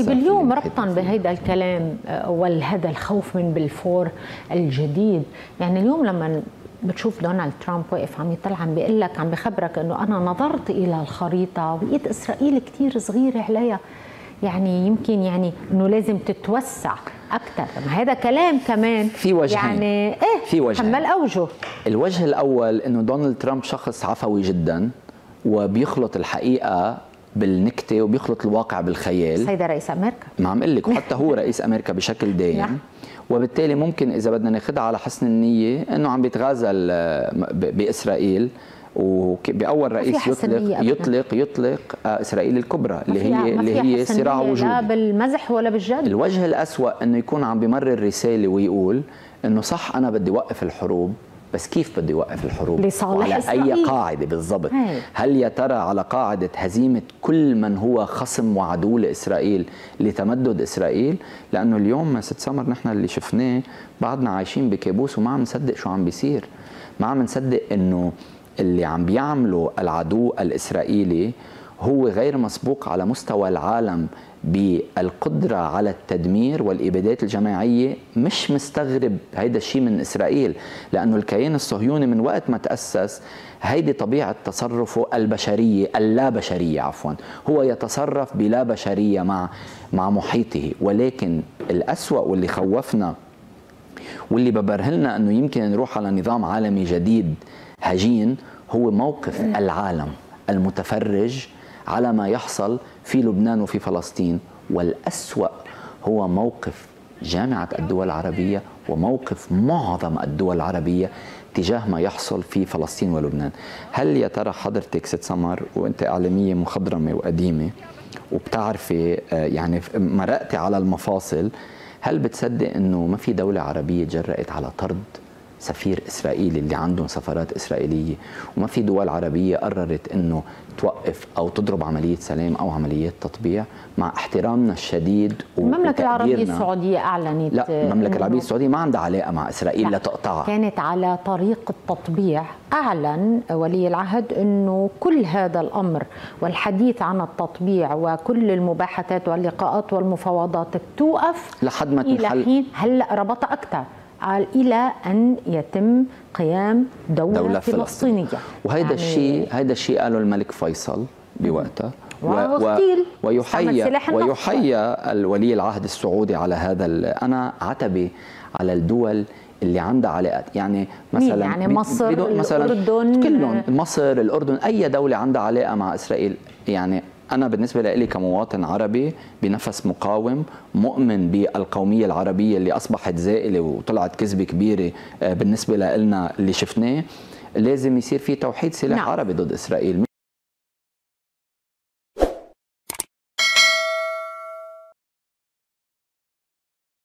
اليوم ربطا بهذا الكلام والهذا الخوف من بالفور الجديد، يعني اليوم لما بتشوف دونالد ترامب واقف عم يطلع عم بيقول لك عم بخبرك انه انا نظرت الى الخريطه ولقيت اسرائيل كثير صغيره عليها، يعني يمكن يعني انه لازم تتوسع اكثر. هذا كلام كمان في وجهين، يعني في وجهين، كمل اوجه. الوجه الاول انه دونالد ترامب شخص عفوي جدا وبيخلط الحقيقه بالنكته وبيخلط الواقع بالخيال. سيدة رئيس امريكا، ما عم قلك، وحتى هو رئيس امريكا بشكل دائم، وبالتالي ممكن اذا بدنا ناخذها على حسن النيه انه عم بيتغازل باسرائيل، وباول رئيس يطلق اسرائيل الكبرى اللي هي صراع وجودي، لا بالمزح ولا بالجد. الوجه الأسوأ انه يكون عم بمرر رساله ويقول انه صح انا بدي اوقف الحروب، بس كيف بده يوقف الحروب؟ وعلى أي قاعدة بالضبط؟ هل يا ترى على قاعدة هزيمة كل من هو خصم وعدو لإسرائيل لتمدد إسرائيل؟ لأنه اليوم ست سمر نحن اللي شفناه بعدنا عايشين بكابوس وما عم نصدق شو عم بيصير، ما عم نصدق إنه اللي عم بيعمله العدو الإسرائيلي هو غير مسبوق على مستوى العالم بالقدرة على التدمير والإبادات الجماعية. مش مستغرب هيدا الشيء من إسرائيل، لأنه الكيان الصهيوني من وقت ما تأسس هيدي طبيعة تصرفه البشرية، اللا بشرية عفوا، هو يتصرف بلا بشرية مع محيطه. ولكن الأسوأ واللي خوفنا واللي ببرهلنا أنه يمكن نروح على نظام عالمي جديد هجين هو موقف العالم المتفرج على ما يحصل في لبنان وفي فلسطين، والأسوأ هو موقف جامعة الدول العربية وموقف معظم الدول العربية تجاه ما يحصل في فلسطين ولبنان. هل يا ترى حضرتك ست سمر وانت إعلامية مخضرمة وقديمة وبتعرفي يعني مرقتي على المفاصل، هل بتصدق انه ما في دولة عربية جرأت على طرد سفير إسرائيلي اللي عندهم سفارات إسرائيلية، وما في دول عربية قررت أنه توقف أو تضرب عملية سلام أو عملية تطبيع؟ مع احترامنا الشديد المملكة العربية السعودية أعلنت، لا المملكة العربية السعودية ما عندها علاقة مع إسرائيل، لا تقطعها، كانت على طريق التطبيع. أعلن ولي العهد أنه كل هذا الأمر والحديث عن التطبيع وكل المباحثات واللقاءات والمفاوضات بتوقف لحد ما تنحل. هلأ ربطها أكثر، قال إلى أن يتم قيام دولة فلسطينية. وهذا يعني الشيء قاله الملك فيصل بوقتها، ويحيى الولي العهد السعودي على هذا. أنا عتبي على الدول اللي عندها علاقات، يعني مثلا مصر، الأردن، كلهم، مصر، الأردن، أي دولة عندها علاقة مع إسرائيل. يعني أنا بالنسبة لي كمواطن عربي بنفس مقاوم مؤمن بالقومية العربية اللي أصبحت زائلة وطلعت كذبة كبيرة بالنسبة لنا اللي شفناه، لازم يصير في توحيد سلاح عربي ضد إسرائيل.